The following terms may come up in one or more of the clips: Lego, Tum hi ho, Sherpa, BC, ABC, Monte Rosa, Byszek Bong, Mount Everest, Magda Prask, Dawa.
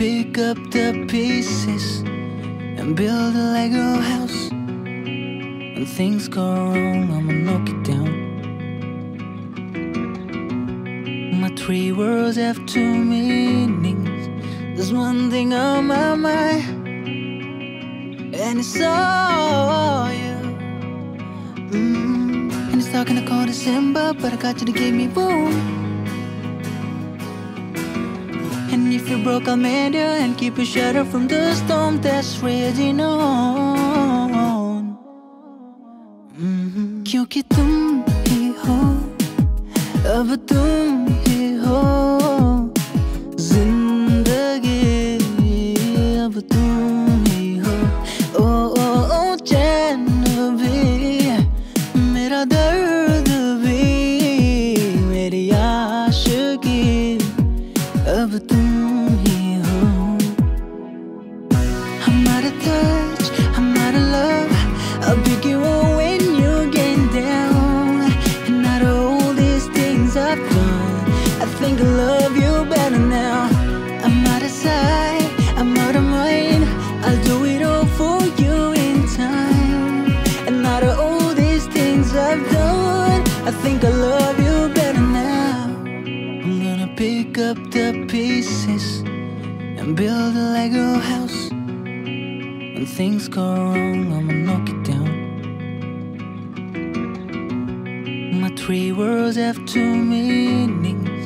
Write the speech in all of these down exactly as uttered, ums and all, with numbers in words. pick up the pieces and build a Lego house. When things go wrong, I'ma knock it down. My three words have two meanings. There's one thing on my mind, and it's all you. Mm. And it's dark and I call December, but I got you to give me room. And if you broke, I'll mend you and keep you sheltered from the storm that's raging on. Mm-hmm. क्योंकि तुम ही हो, अब तुम ही हो, जिंदगी अब तुम ही हो. Oh oh oh, चैन भी, मेरा दर्द भी, मेरी आशिकी अब तुम ही हो. I'm out of touch, I'm out of love. I'll pick you up when you get down. And out of all these things I've done, I think I love you better now. I'm out of sight, I'm out of mind. I'll do it all for you in time. And out of all these things I've done, I think I love you better now. I'm gonna pick up the pieces and build a Lego house. When things go wrong, I'ma knock it down. My three words have two meanings.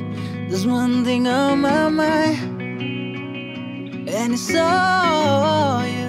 There's one thing on my mind, and it's all you.